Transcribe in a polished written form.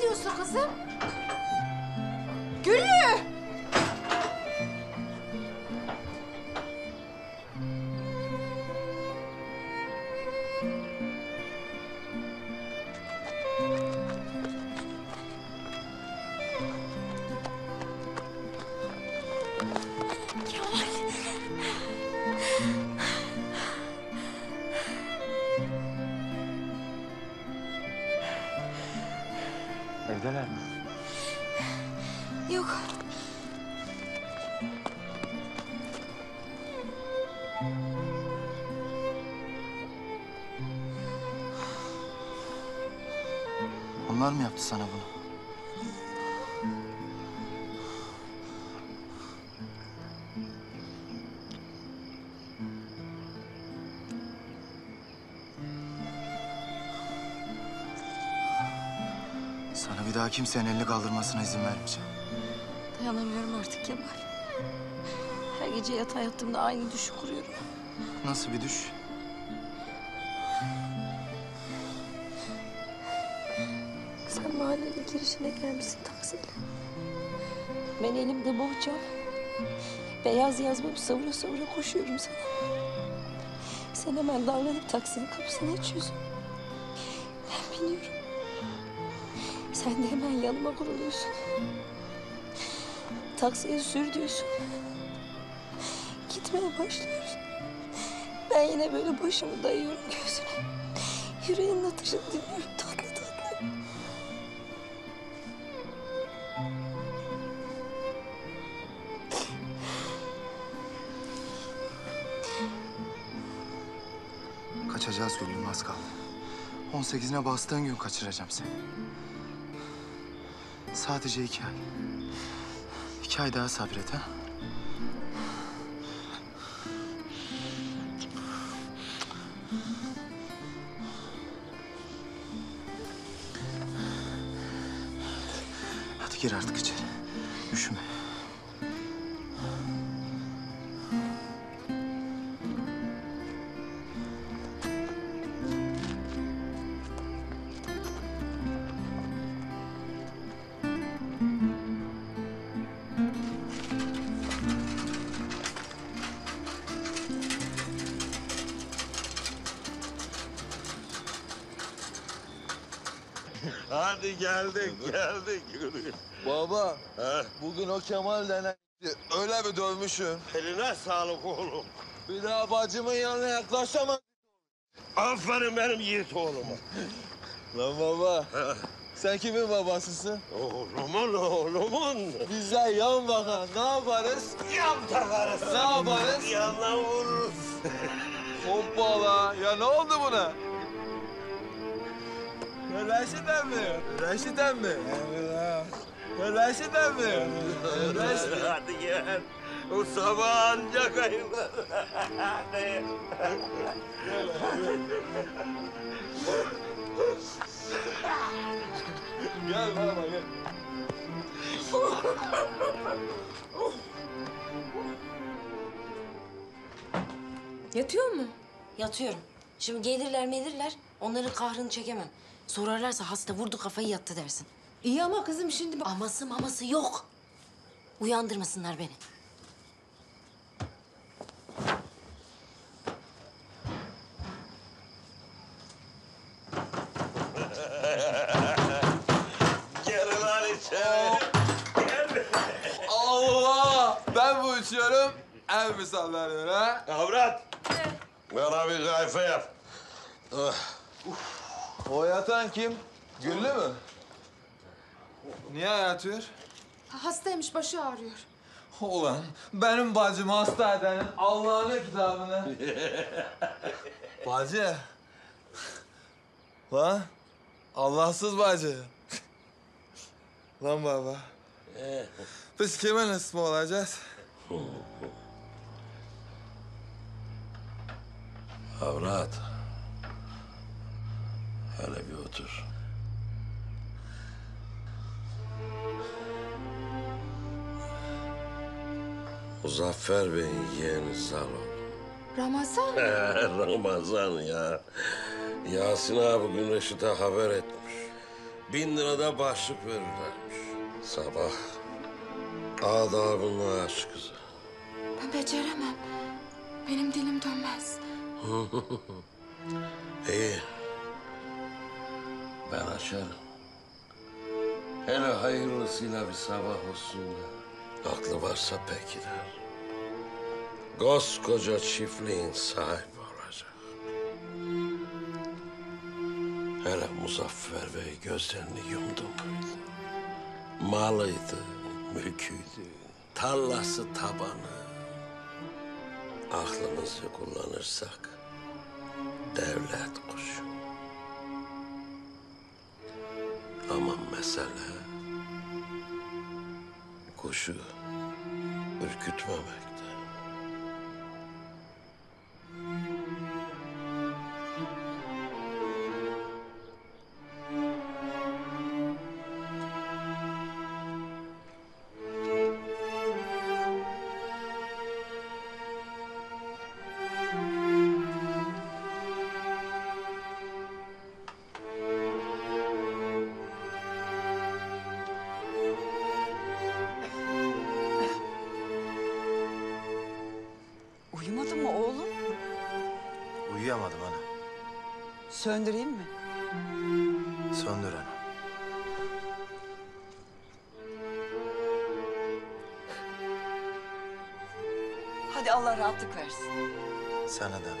ne diyorsun kızım? Güllü! Evdeler mi? Yok. Onlar mı yaptı sana bunu? Sana bir daha kimsenin elini kaldırmasına izin vermeyeceğim. Dayanamıyorum artık Kemal. Her gece yatağa yattığımda aynı düşü kuruyorum. Nasıl bir düş? Sen mahallenin girişine gelmişsin taksiyle. Ben elimde bohçam. Beyaz yazmamı savura savura koşuyorum sana. Sen hemen davranıp taksinin kapısını açıyorsun. Ben biniyorum. Sen de hemen yanıma kuruluyorsun. Taksiye sür diyorsun. Gitmeye başlıyorsun. Ben yine böyle başımı dayıyorum gözüne. Yüreğinin atışını dinliyorum tatlı tatlı. Kaçacağız Güllüm, az kaldı. 18'ine bastığın gün kaçıracağım seni. Sadece 2 ay. 2 ay daha sabret ha. Hadi gir artık içeri. Üşüme. Hadi geldik. Baba, ha? Bugün o Kemal denen öyle bir dövmüşüm. Eline sağlık oğlum. Bir daha bacımın yanına yaklaşamam. Aferin benim yiğit oğluma. Lan baba, ha? Sen kimin babasısın? Oğlumun. Bize yan bakan ne yaparız? Yan takarız. Ne yaparız? Yandan vururuz. Hoppala, ya ne oldu buna? Reşit emmi. Reşit emmi. Hadi gel. O sabah ancak ayılır. Hadi. Gel baba gel. Yatıyor mu? Yatıyorum. Şimdi gelirler. Onların kahrını çekemem. Sorarlarsa hasta vurdu kafayı yattı dersin. İyi ama kızım şimdi... Aması yok. Uyandırmasınlar beni. Gelin lan içeri. Gel. Allah! Ben bu içiyorum. El mi sallanıyor ha? Avrat! Bana bir kayfa yap. O yatan kim? Güllü mü? Niye yatıyor? Hastaymış, başı ağrıyor. Ulan benim bacımı hasta edenin Allah'ın kitabına. Bacı. Lan Allahsız bacı. Lan baba. Biz kimin ismi olacağız? Avrat. Hele bir otur. Muzaffer Bey'in yeğeni Zalo. Ramazan? Ramazan ya. Yasin abi bugün Reşit'e haber etmiş. 1000 lirada başlık verirlermiş. Sabah adabınla aç kızı. Ben beceremem. Benim dilim dönmez. İyi. Ben açarım. Hele hayırlısıyla bir sabah olsun da. Aklı varsa pek gider. Koskoca çiftliğin sahibi olacak. Hele Muzaffer Bey gözlerini yumdu muydu? Malıydı, mülküydü, tarlası tabanı. Aklımızı kullanırsak devlet kuşu. Ama mesele kuşu ürkütmemek. Uyuyamadım ana. Söndüreyim mi? Söndür ana. Hadi Allah rahatlık versin. Sana da.